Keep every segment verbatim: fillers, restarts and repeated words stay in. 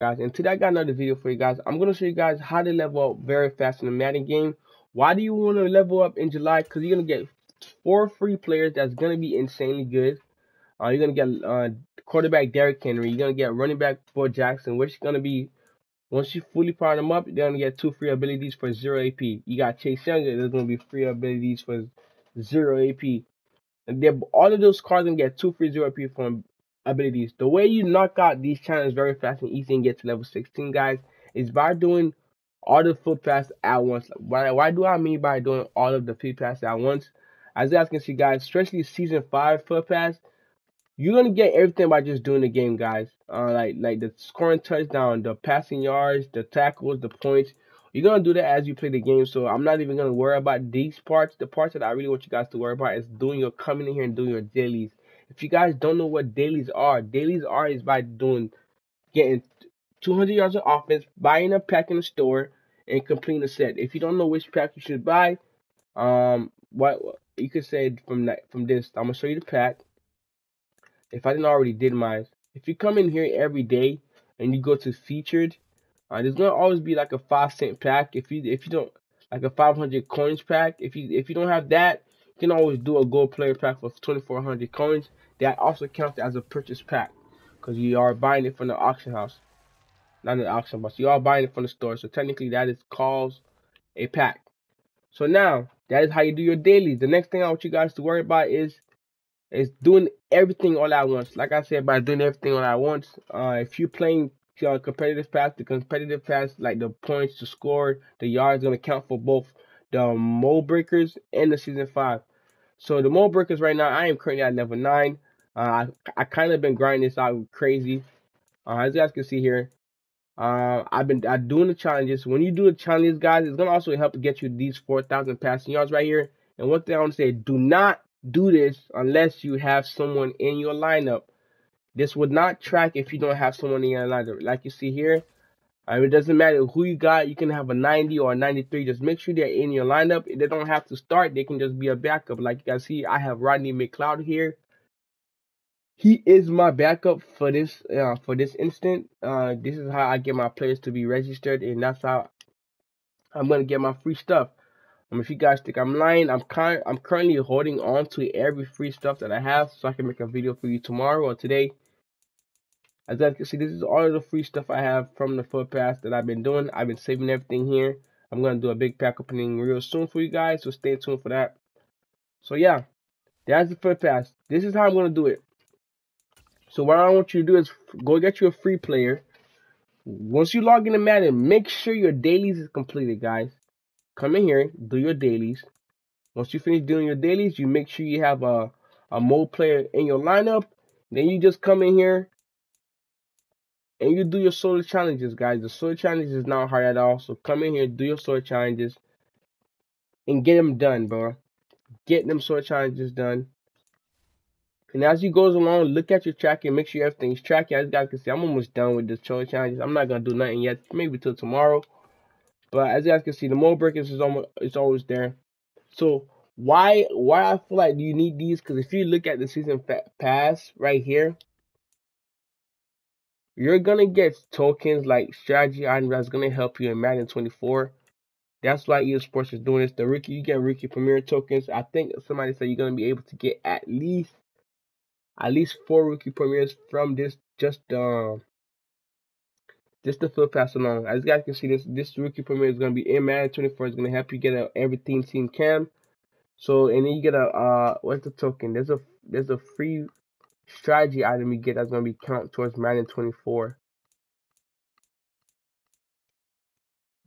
Guys, and today I got another video for you guys. I'm going to show you guys how to level up very fast in the Madden game. Why do you want to level up in July? Because you're going to get four free players that's going to be insanely good. Uh, you're going to get uh, quarterback Derek Henry. You're going to get running back Bo Jackson, which is going to be, once you fully power them up, they're going to get two free abilities for zero A P. You got Chase Young, there's going to be free abilities for zero A P. And all of those cards are going to get two free zero A P from abilities. The way you knock out these challenges very fast and easy and get to level sixteen, guys, is by doing all the field pass at once. Why, why do I mean by doing all of the field pass at once? As you guys can see, guys, especially season five field pass, you're gonna get everything by just doing the game, guys. Uh, like like the scoring touchdown, the passing yards, the tackles, the points. You're gonna do that as you play the game. So I'm not even gonna worry about these parts. The parts that I really want you guys to worry about is doing your coming in here and doing your dailies. If you guys don't know what dailies are, dailies are is by doing, getting two hundred yards of offense, buying a pack in the store, and completing a set. If you don't know which pack you should buy, um, what you could say from that, from this, I'm gonna show you the pack. If I didn't already did mine, if you come in here every day and you go to featured, uh, there's gonna always be like a five cent pack. If you if you don't like a five hundred coins pack, if you if you don't have that, you can always do a gold player pack for twenty-four hundred coins. That also counts as a purchase pack because you are buying it from the auction house, not the auction house. You are buying it from the store, so technically that is calls a pack. So now that is how you do your dailies. The next thing I want you guys to worry about is is doing everything all at once. Like I said, by doing everything all at once. Uh, if you're playing you know, competitive pass, the competitive pass, like the points, the score, the yards, gonna count for both the mole breakers and the season five. So the mole breakers right now, I am currently at level nine. Uh, I I kind of been grinding this out crazy. Uh, as you guys can see here, uh, I've been I doing the challenges. When you do the challenges, guys, it's gonna also help get you these four thousand passing yards right here. And one thing I want to say: do not do this unless you have someone in your lineup. This would not track if you don't have someone in your lineup. Like you see here, I mean, it doesn't matter who you got. You can have a ninety or a ninety-three. Just make sure they're in your lineup. They don't have to start. They can just be a backup. Like you guys see, I have Rodney McLeod here. He is my backup for this uh, for this instant. Uh, this is how I get my players to be registered, and that's how I'm gonna get my free stuff. Um, if you guys think I'm lying, I'm kind I'm currently holding on to every free stuff that I have, so I can make a video for you tomorrow or today. As you can see, this is all of the free stuff I have from the foot pass that I've been doing. I've been saving everything here. I'm going to do a big pack opening real soon for you guys, so stay tuned for that. So yeah, that's the foot pass. This is how I'm going to do it. So what I want you to do is go get you a free player. Once you log into Madden, make sure your dailies is completed, guys. Come in here, do your dailies. Once you finish doing your dailies, you make sure you have a, a mole player in your lineup. Then you just come in here and you do your solo challenges, guys. The solo challenge is not hard at all. So come in here, do your solo challenges, and get them done, bro. Get them solo challenges done. And as you goes along, look at your tracking. Make sure everything's tracking. As you guys can see, I'm almost done with the solo challenges. I'm not going to do nothing yet. Maybe till tomorrow. But as you guys can see, the mole breakers is almost, it's always there. So why, why I feel like you need these? Because if you look at the season pass right here, you're going to get tokens like strategy items that's going to help you in Madden twenty-four. That's why E A Sports is doing this. The rookie, you get rookie premier tokens. I think somebody said you're going to be able to get at least at least four rookie premiers from this, just uh, just the field pass alone. As you guys can see, this this rookie premier is going to be in Madden twenty-four. It's going to help you get a everything team cam. So, and then you get a, uh, what's the token? There's a, there's a free strategy item you get that's going to be count towards Madden twenty-four.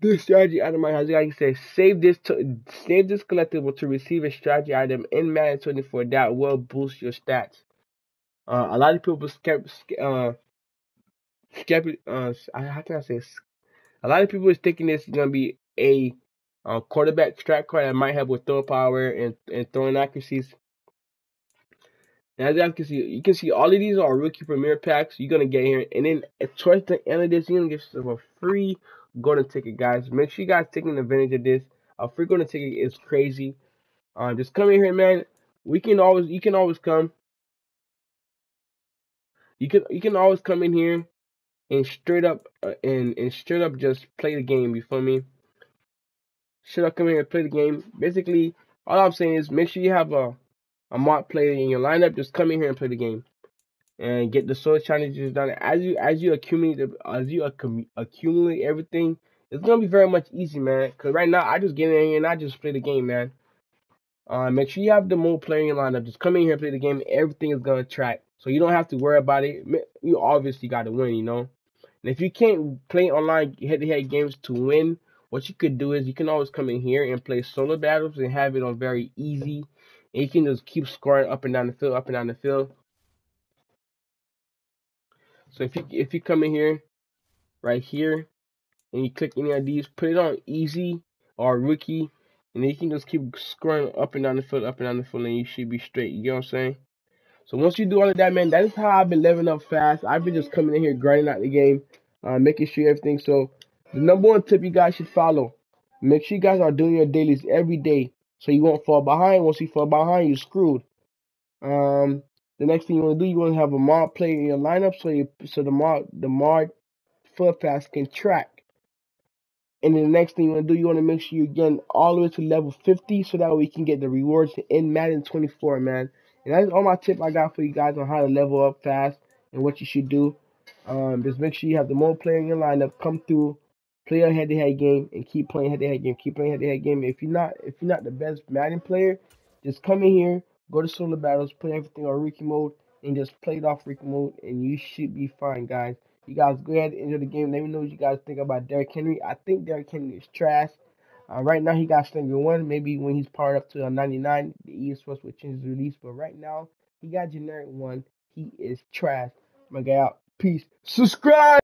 This strategy item, as you guys say, save this to, save this collectible to receive a strategy item in Madden twenty-four that will boost your stats. Uh, a lot of people skep, uh, skep, uh, how can I say this? A lot of people is thinking this is going to be a uh, quarterback strat card that might help with throw power and and throwing accuracies. And as you guys can see, you can see all of these are rookie premier packs. You're gonna get here, and then towards the end of this, you're gonna get yourself a free golden ticket, guys. Make sure you guys taking advantage of this. A free golden ticket is crazy. Um, just come in here, man. We can always, you can always come. You can you can always come in here and straight up uh, and and straight up just play the game. You feel me? Straight up come here and play the game. Basically, all I'm saying is make sure you have a a mock player in your lineup. Just come in here and play the game, and get the sword challenges done. As you as you accumulate as you accu accumulate everything, it's gonna be very much easy, man. Cause right now I just get in here and I just play the game, man. Uh, make sure you have the more player in your lineup. Just come in here and play the game. Everything is gonna track, so you don't have to worry about it. You obviously got to win, you know. And if you can't play online head-to-head games to win, what you could do is you can always come in here and play solo battles and have it on very easy. And you can just keep scoring up and down the field, up and down the field. So if you if you come in here, right here, and you click any of these, put it on easy or rookie, and you can just keep scoring up and down the field, up and down the field, and you should be straight. You know what I'm saying? So once you do all of that, man, that is how I've been leveling up fast. I've been just coming in here, grinding out the game, uh, making sure everything. So the number one tip you guys should follow, make sure you guys are doing your dailies every day so you won't fall behind. Once you fall behind, you're screwed. Um, the next thing you want to do, you want to have a mod player in your lineup so you, so the mod, the mod foot pass can track. And then the next thing you want to do, you want to make sure you're getting all the way to level fifty so that way you can get the rewards in Madden twenty-four, man. And that's all my tip I got for you guys on how to level up fast and what you should do. Um, just make sure you have the more player in your lineup. Come through, play a head-to-head game, and keep playing head-to-head game. Keep playing head-to-head game. If you're not, if you're not the best Madden player, just come in here, go to solo battles, put everything on rookie mode, and just play it off rookie mode, and you should be fine, guys. You guys go ahead and enjoy the game. Let me know what you guys think about Derek Henry. I think Derek Henry is trash. Uh, right now, he got seventy-one. Maybe when he's powered up to a ninety-nine, the E A Sports will change his release. But right now, he got generic one. He is trash. My guy out. Peace. Subscribe.